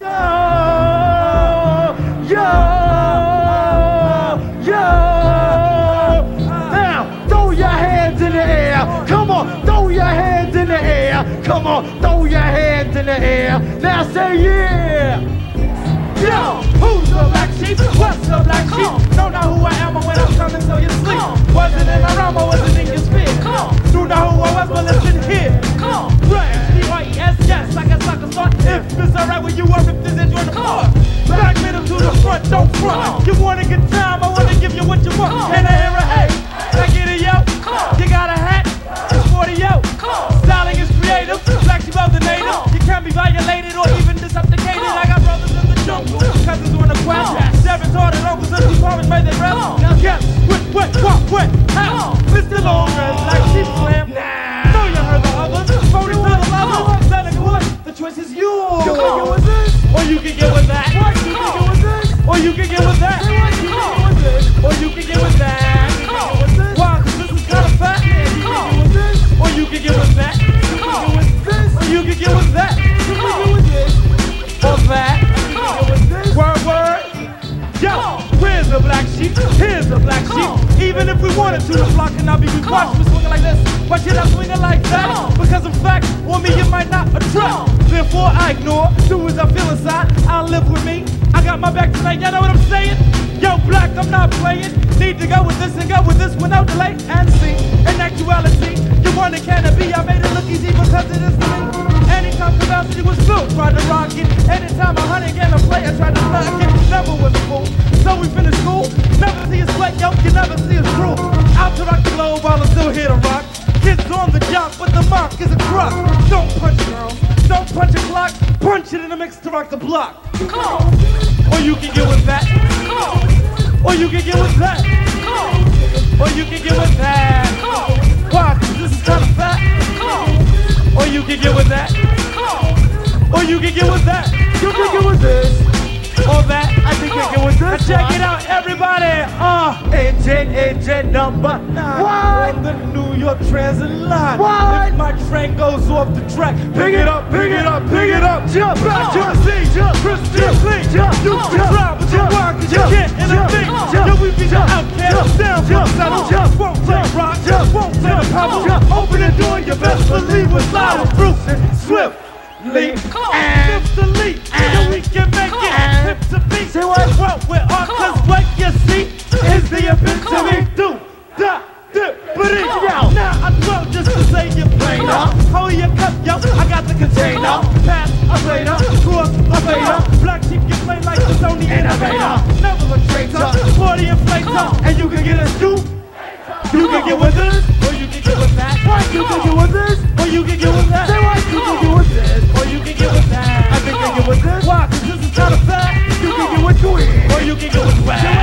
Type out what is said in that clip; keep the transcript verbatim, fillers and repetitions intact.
Come on, throw your hands in the air. Now say yeah. Yo, who's the black sheep? What's the black sheep? Don't know who I am or when I'm coming so you sleep. Wasn't in a rhyme, I wasn't in your spit. Don't know who I was, but listen here. Black sheep, right? Yes, yes, like a sucker thought. If it's alright with you, I'll rip this into the floor. Black middle to the front, don't front. You want a good time, I want to give you what you want. And I hear a hey, I get it, yo. You got a hat, it's forty, yo. Styling is creative, black sheep of the native. You can't be violated or even disapplicated. I got brothers in the jungle, cousins on the quest. Seven hearted uncles and departments made their breath. Now guess, what, what, what, what, how? Mister Longman, like sheep slam. Nah, know you heard the others, phony to the lovers. Sonic what? The choice is yours. You can get with this, or you can get with that. You can get with this, or you can get with that. You can get with this, or you can get with that. Why? Cause this is kind of fat. You can get with this, or you can get with that. You can get with that, you can get with this, or that, you can get with this. Word, word. Yo, where's the black sheep? Here's the black sheep. Even if we wanted to, the block cannot be watched for swinging like this. Why should I swing it like that? Because in fact, on me you might not attract. Therefore I ignore, do as I feel inside. I live with me, I got my back tonight, y'all know what I'm saying? Yo, black, I'm not playing. Need to go with this and go with this without delay and see. In actuality, you wonder can it be? I made it look easy because it is me. Anytime capacity was built, tried to rock it. Anytime a hundred and a player tried to knock it, never was a fool. So we finished school, never see us sweat, yo, you never see us through. Out to rock the globe while I'm still here to rock. Kids on the job, but the mark is a crock. Don't punch girls, don't punch a clock. Punch it in the mix to rock the block. Come on. Or you can get with that. Come on. Or you can get with that. Come on. Or you can get with that. Come on. Why? Cause this is kind of fat. Come on. Or you can get with that, or you can get with that, you can get with this, or that, I think you can get with this. Now check it out, everybody, uh, agent, agent number nine, what? On the New York Transit line, what? If my train goes off the track, pick it up, pick it up, pick it up, jump back, jump see, jump, Chris, jump, jump, you can drive with your walk, cause you can't intervene, yo, we be the outcast, down from the saddle, won't play rock, won't play the power, open the door, your best believe was loud, Bruce and Swift. Leap, and lift the leap, and we can make it. Hip to beat, well, we're on, cause what you see is the ability to do, da, do, but it, yo. Now I know just to say you're plain up. Hold your cup, yo, I got the container. Pass a later, cross a later. Black sheep can play like the Sony innovator. Never a traitor, forty inflator, and you can get a shoot. You can get with this, or you can get with that. You can get with this, or you can get with that. You can get with this, or you can get with that. I think I get with this. Why? Cause this is not a fact. You can get with you, or you can get with that.